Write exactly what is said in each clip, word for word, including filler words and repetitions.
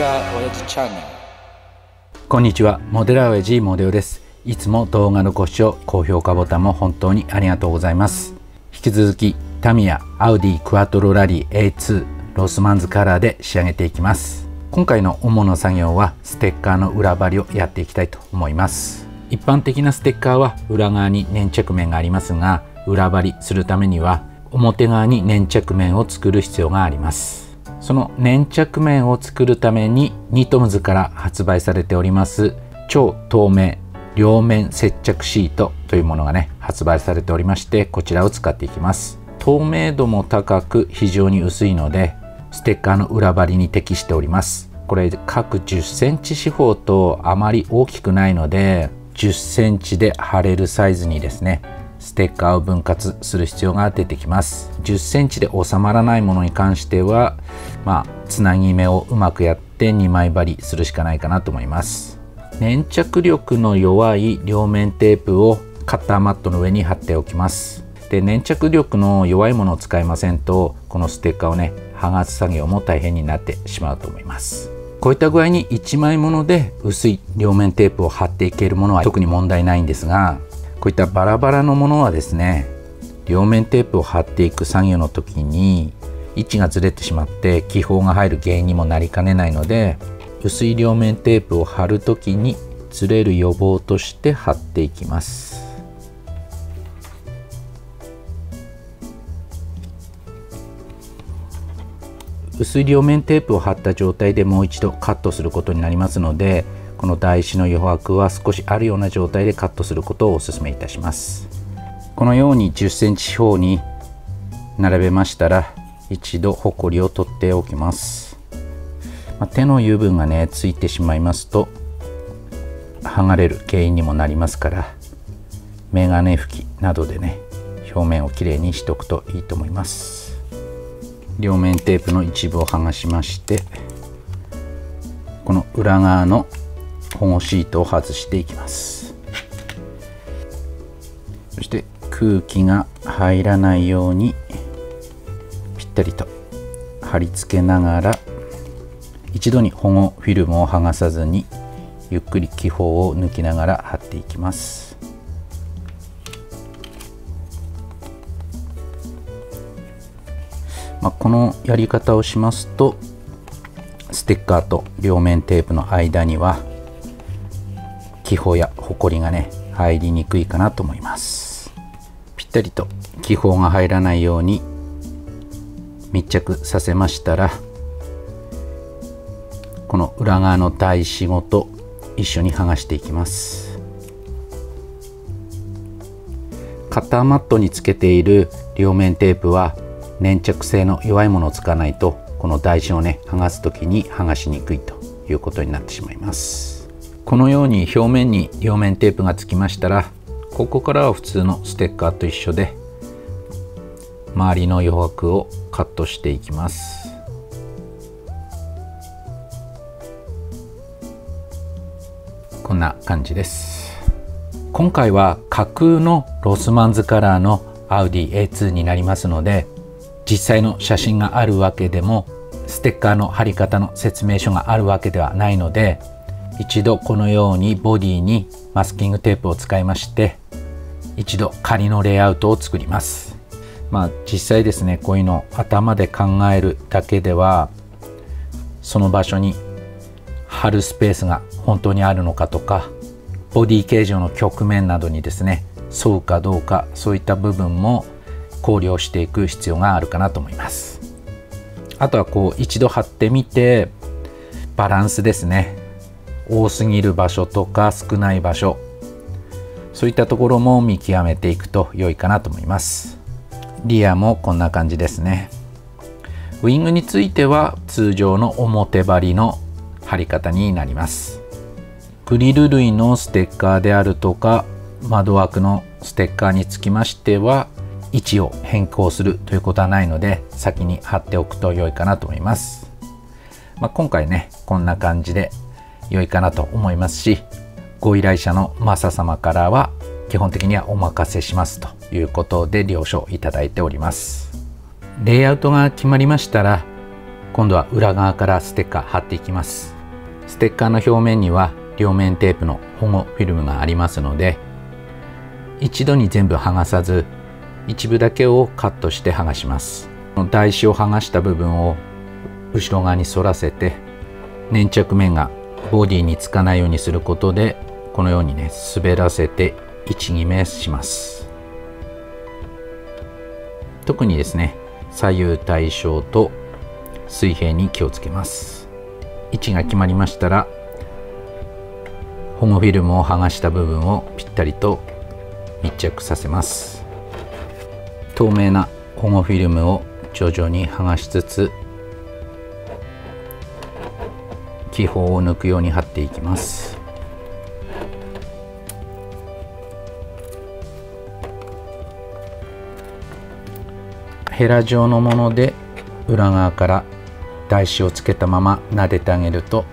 ラーおやじチャンネル。こんにちは、モデラーおやじモデオです。いつも動画のご視聴、高評価ボタンも本当にありがとうございます。引き続きタミヤアウディクワトロラリー エーツー ロスマンズカラーで仕上げていきます。今回の主な作業はステッカーの裏張りをやっていきたいと思います。一般的なステッカーは裏側に粘着面がありますが、裏張りするためには表側に粘着面を作る必要があります。その粘着面を作るためにニトムズから発売されております超透明両面接着シートというものがね発売されておりまして、こちらを使っていきます。透明度も高く非常に薄いのでステッカーの裏張りに適しております。これ各じゅっセンチ四方とあまり大きくないのでじゅっセンチで貼れるサイズにですねステッカーを分割する必要が出てきます。じゅっセンチで収まらないものに関しては、まあ、つなぎ目をうまくやってにまい張りするしかないかなと思います。粘着力の弱い両面テープをカッターマットの上に貼っておきます。で、粘着力の弱いものを使いませんとこのステッカーをね剥がす作業も大変になってしまうと思います。こういった具合にいちまいもので薄い両面テープを貼っていけるものは特に問題ないんですが、こういったバラバラのものはですね両面テープを貼っていく作業の時に位置がずれてしまって気泡が入る原因にもなりかねないので、薄い両面テープを貼る時にずれる予防として貼っていきます。薄い両面テープを貼った状態でもう一度カットすることになりますので、この台紙の余白は少しあるような状態でカットすることをお勧めいたします。このようにじゅっセンチ四方に並べましたら一度ホコリを取っておきます。まあ、手の油分がねついてしまいますと剥がれる原因にもなりますから、メガネ拭きなどでね表面をきれいにしとくといいと思います。両面テープの一部を剥がしまして、この裏側の保護シートを外していきます。そして空気が入らないようにぴったりと貼り付けながら、一度に保護フィルムを剥がさずにゆっくり気泡を抜きながら貼っていきます。まあ、このやり方をしますとステッカーと両面テープの間には気泡やホコリがね入りにくいかなと思います。ぴったりと気泡が入らないように密着させましたら、この裏側の台紙ごと一緒に剥がしていきます。カッターマットにつけている両面テープは粘着性の弱いものを使わないとこの台紙をね剥がす時に剥がしにくいということになってしまいます。このように表面に両面テープがつきましたら、ここからは普通のステッカーと一緒で周りの余白をカットしていきます。こんな感じです。今回は架空のロスマンズカラーのアウディ エーツー になりますので、実際の写真があるわけでもステッカーの貼り方の説明書があるわけではないので、一度このようにボディにマスキングテープを使いまして一度仮のレイアウトを作ります。まあ実際ですね、こういうのを頭で考えるだけではその場所に貼るスペースが本当にあるのかとか、ボディ形状の曲面などにですね沿うかどうか、そういった部分も考慮していく必要があるかなと思います。あとはこう一度貼ってみてバランスですね、多すぎる場所とか少ない場所、そういったところも見極めていくと良いかなと思います。リアもこんな感じですね。ウィングについては通常の表張りの貼り方になります。グリル類のステッカーであるとか窓枠のステッカーにつきましては位置を変更するということはないので、先に貼っておくと良いかなと思います。まあ、今回ねこんな感じで良いかなと思いますし、ご依頼者のマサ様からは基本的にはお任せしますということで了承いただいております。レイアウトが決まりましたら今度は裏側からステッカー貼っていきます。ステッカーの表面には両面テープの保護フィルムがありますので、一度に全部剥がさず一部だけをカットして剥がします。この台紙を剥がした部分を後ろ側に反らせて、粘着面がボディにつかないようにすることで、このようにね滑らせていち、にめします。特にですね、左右対称と水平に気をつけます。位置が決まりましたら、保護フィルムを剥がした部分をぴったりと密着させます。透明な保護フィルムを徐々に剥がしつつ、気泡を抜くように貼っていきます。ヘラ状のもので裏側から台紙をつけたまま撫でてあげると、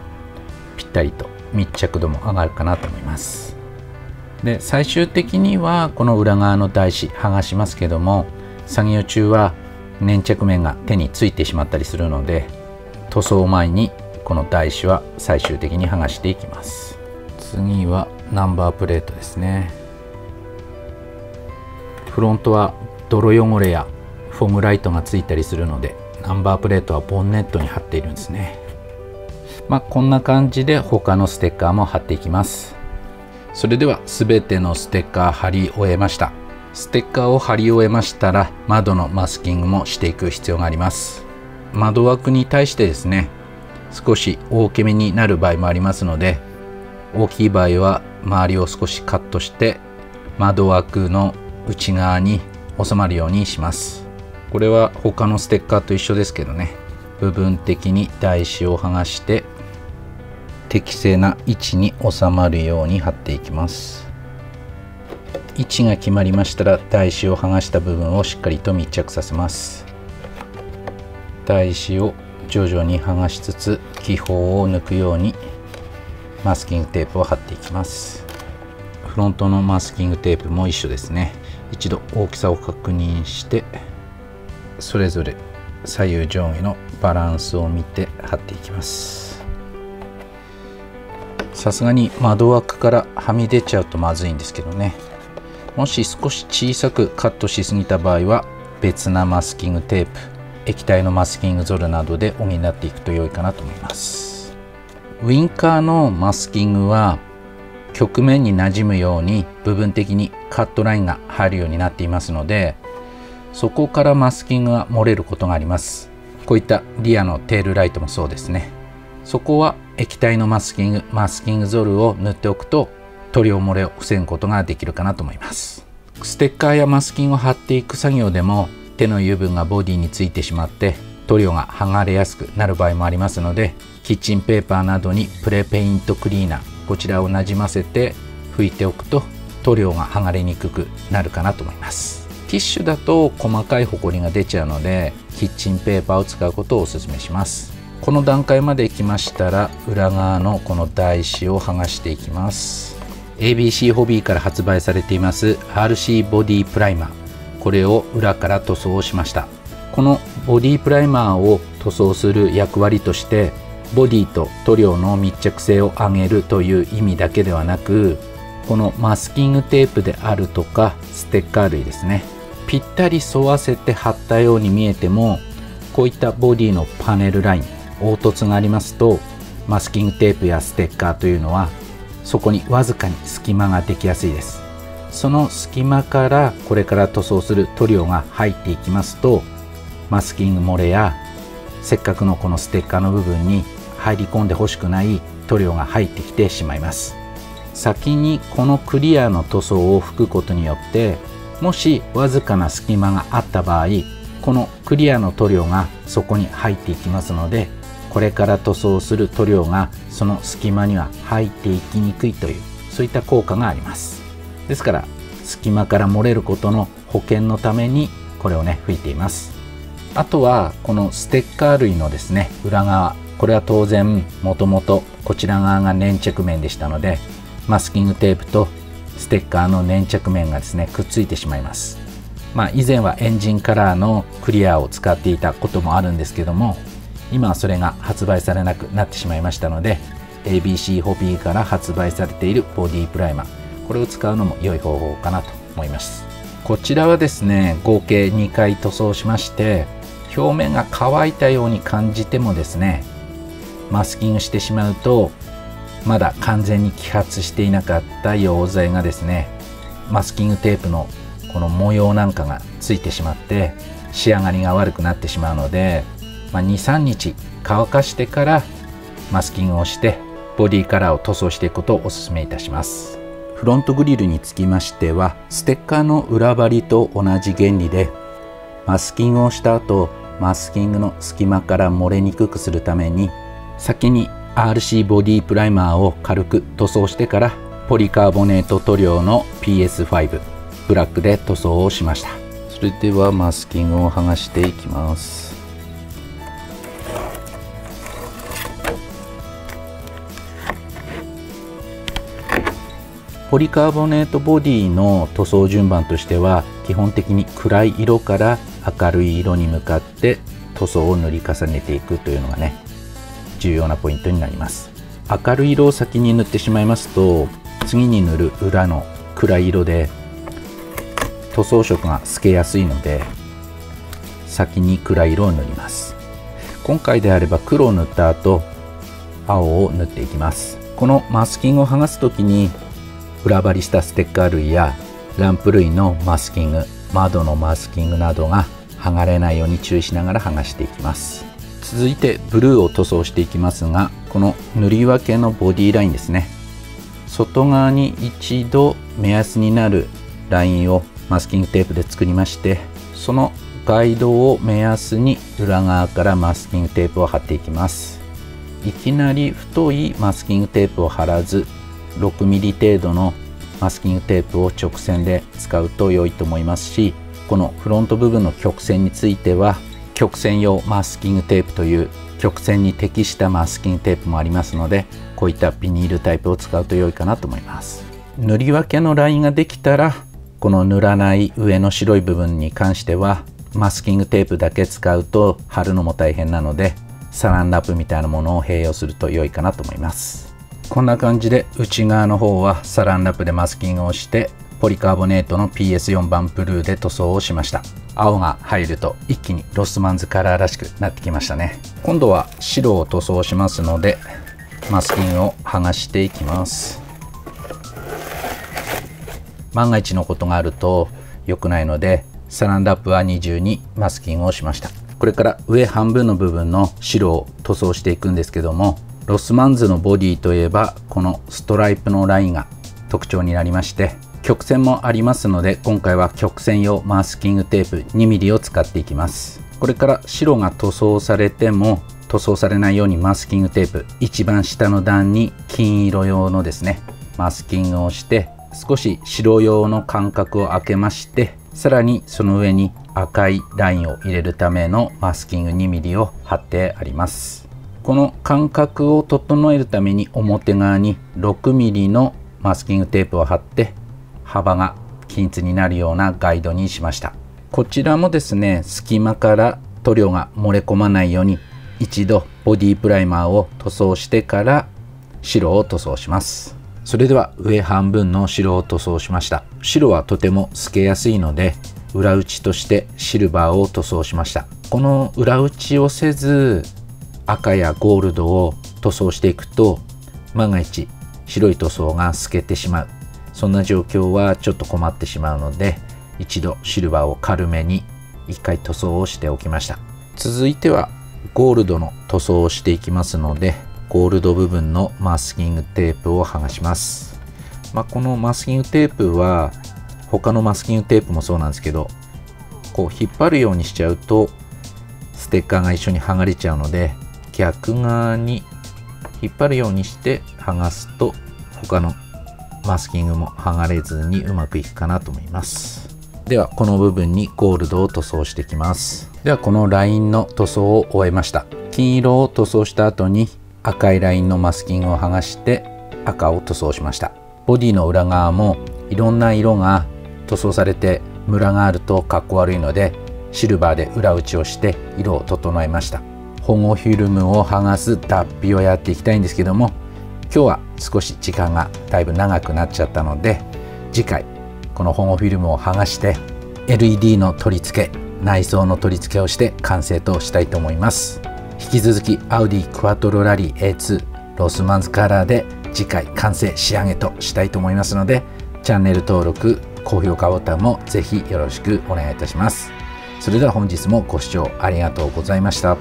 ぴったりと密着度も上がるかなと思います。で、最終的にはこの裏側の台紙剥がしますけども、作業中は粘着面が手についてしまったりするので、塗装前にこの台紙は最終的に剥がしていきます。次はナンバープレートですね。フロントは泥汚れやフォームライトがついたりするので、ナンバープレートはボンネットに貼っているんですね。まあこんな感じで他のステッカーも貼っていきます。それでは全てのステッカー貼り終えました。ステッカーを貼り終えましたら、窓のマスキングもしていく必要があります。窓枠に対してですね、少し大きめになる場合もありますので、大きい場合は周りを少しカットして窓枠の内側に収まるようにします。これは他のステッカーと一緒ですけどね、部分的に台紙を剥がして適正な位置に収まるように貼っていきます。位置が決まりましたら、台紙を剥がした部分をしっかりと密着させます。台紙を徐々に剥がしつつ、気泡を抜くようにマスキングテープを貼っていきます。フロントのマスキングテープも一緒ですね。一度大きさを確認して、それぞれ左右上下のバランスを見て貼っていきます。さすがに窓枠からはみ出ちゃうとまずいんですけどね、もし少し小さくカットしすぎた場合は、別なマスキングテープ、液体のマスキングゾルなどで補っていくと良いかなと思います。ウインカーのマスキングは曲面になじむように部分的にカットラインが入るようになっていますので、そこからマスキングが漏れることがあります。こういったリアのテールライトもそうですね。そこは液体のマスキングマスキングゾルを塗っておくと、塗料漏れを防ぐことができるかなと思います。ステッカーやマスキングを貼っていく作業でも、手の油分がボディについてしまって塗料が剥がれやすくなる場合もありますので、キッチンペーパーなどにプレペイントクリーナー、こちらをなじませて拭いておくと、塗料が剥がれにくくなるかなと思います。ティッシュだと細かいホコリが出ちゃうので、キッチンペーパーを使うことをおすすめします。この段階まで来ましたら、裏側のこの台紙を剥がしていきます。 エービーシー ホビーから発売されています アールシー ボディプライマー、これを裏から塗装しました。このボディプライマーを塗装する役割として、ボディと塗料の密着性を上げるという意味だけではなく、このマスキングテープであるとかステッカー類ですね、ぴったり沿わせて貼ったように見えても、こういったボディのパネルライン、凹凸がありますと、マスキングテープやステッカーというのはそこにわずかに隙間ができやすいです。その隙間からこれから塗装する塗料が入っていきますと、マスキング漏れやせっかくのこのステッカーの部分に入り込んでほしくない塗料が入ってきてしまいます。先にこのクリアの塗装を拭くことによって、もしわずかな隙間があった場合、このクリアの塗料がそこに入っていきますので、これから塗装する塗料がその隙間には入っていきにくいという、そういった効果があります。ですから、隙間から漏れることの保険のためにこれをね拭いています。あとはこのステッカー類のですね、裏側、これは当然もともとこちら側が粘着面でしたので、マスキングテープとステッカーの粘着面がですねくっついてしまいます。まあ以前はエンジンカラーのクリアを使っていたこともあるんですけども、今はそれが発売されなくなってしまいましたので、 エービーシー ホビーから発売されているボディプライマー、これを使うのも良い方法かなと思います。こちらはですね、合計にかい塗装しまして、表面が乾いたように感じてもですね、マスキングしてしまうとまだ完全に揮発していなかった溶剤がですね、マスキングテープのこの模様なんかがついてしまって仕上がりが悪くなってしまうので、まあ、にさんにち乾かしてからマスキングをしてボディカラーを塗装していくことをおすすめいたします。フロントグリルにつきましては、ステッカーの裏張りと同じ原理で、マスキングをした後、マスキングの隙間から漏れにくくするために、先に アールシー ボディプライマーを軽く塗装してから、ポリカーボネート塗料の ピーエスファイブ ブラックで塗装をしました。それではマスキングを剥がしていきます。ポリカーボネートボディの塗装順番としては、基本的に暗い色から明るい色に向かって塗装を塗り重ねていくというのがね、重要なポイントになります。明るい色を先に塗ってしまいますと、次に塗る裏の暗い色で塗装色が透けやすいので、先に暗い色を塗ります。今回であれば黒を塗った後、青を塗っていきます。このマスキングを剥がす時に、裏張りしたステッカー類やランプ類のマスキング、窓のマスキングなどが剥がれないように注意しながら剥がしていきます。続いてブルーを塗装していきますが、この塗り分けのボディラインですね、外側に一度目安になるラインをマスキングテープで作りまして、そのガイドを目安に裏側からマスキングテープを貼っていきます。いきなり太いマスキングテープを貼らず、ろくミリ程度のマスキングテープを直線で使うと良いと思いますし、このフロント部分の曲線については、曲線用マスキングテープという曲線に適したマスキングテープもありますので、こういったビニールタイプを使うと良いかなと思います。塗り分けのラインができたら、この塗らない上の白い部分に関してはマスキングテープだけ使うと貼るのも大変なので、サランラップみたいなものを併用すると良いかなと思います。こんな感じで内側の方はサランラップでマスキングをして、ポリカーボネートの ピーエスフォー番ブルーで塗装をしました。青が入ると一気にロスマンズカラーらしくなってきましたね。今度は白を塗装しますので、マスキングを剥がしていきます。万が一のことがあると良くないので、サランラップは二重にマスキングをしました。これから上半分の部分の白を塗装していくんですけども、ロスマンズのボディといえばこのストライプのラインが特徴になりまして、曲線もありますので、今回は曲線用マスキングテープ にミリ を使っていきます。これから白が塗装されても塗装されないように、マスキングテープ一番下の段に金色用のですねマスキングをして、少し白用の間隔を空けまして、さらにその上に赤いラインを入れるためのマスキング にミリ を貼ってあります。この間隔を整えるために、表側に ろくミリ のマスキングテープを貼って、幅が均一になるようなガイドにしました。こちらもですね、隙間から塗料が漏れ込まないように一度ボディプライマーを塗装してから白を塗装します。それでは上半分の白を塗装しました。白はとても透けやすいので、裏打ちとしてシルバーを塗装しました。この裏打ちをせず赤やゴールドを塗装していくと、万が一白い塗装が透けてしまう、そんな状況はちょっと困ってしまうので、一度シルバーを軽めにいっかい塗装をしておきました。続いてはゴールドの塗装をしていきますので、ゴールド部分のマスキングテープを剥がします。まあ、このマスキングテープは他のマスキングテープもそうなんですけど、こう引っ張るようにしちゃうとステッカーが一緒に剥がれちゃうので、逆側に引っ張るようにして剥がすと、他のマスキングも剥がれずにうまくいくかなと思います。ではこの部分にゴールドを塗装していきます。ではこのラインの塗装を終えました。金色を塗装した後に赤いラインのマスキングを剥がして赤を塗装しました。ボディの裏側もいろんな色が塗装されてムラがあるとかっこ悪いので、シルバーで裏打ちをして色を整えました。保護フィルムを剥がす脱皮をやっていきたいんですけども、今日は少し時間がだいぶ長くなっちゃったので、次回この保護フィルムを剥がして エルイーディー の取り付け、内装の取り付けをして完成としたいと思います。引き続きアウディクワトロラリー エーツー ロスマンズカラーで次回完成仕上げとしたいと思いますので、チャンネル登録、高評価ボタンもぜひよろしくお願いいたします。それでは本日もご視聴ありがとうございました。